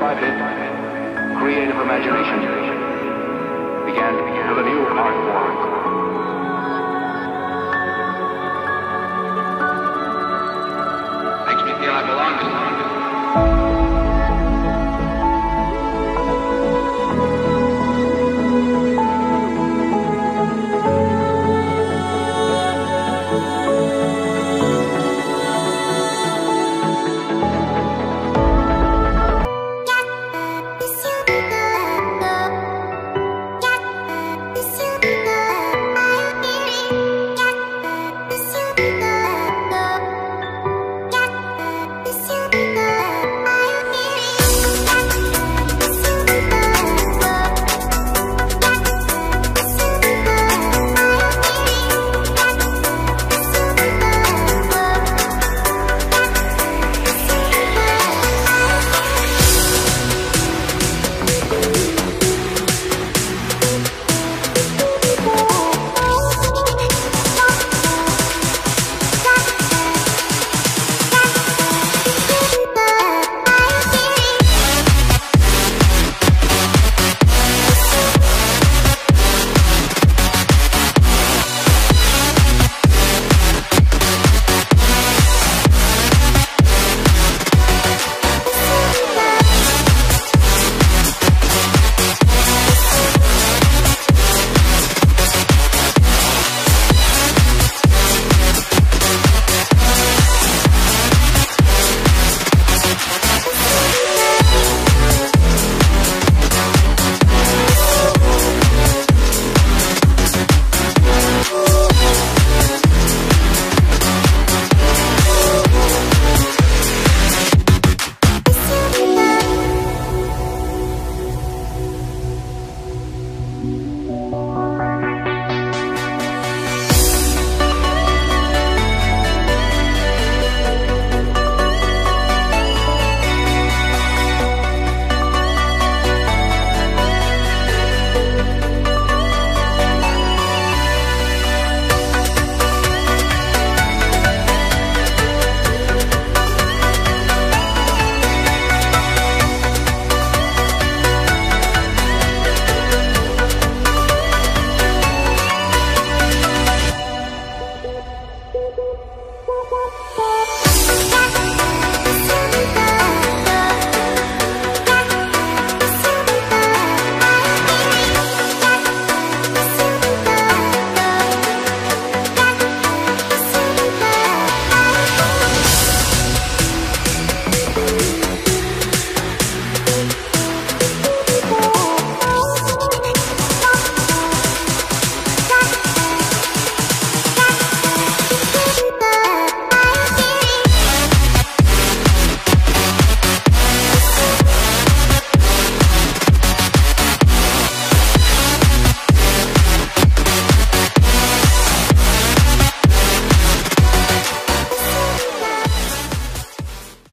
by bit, creative imagination began with a new art form.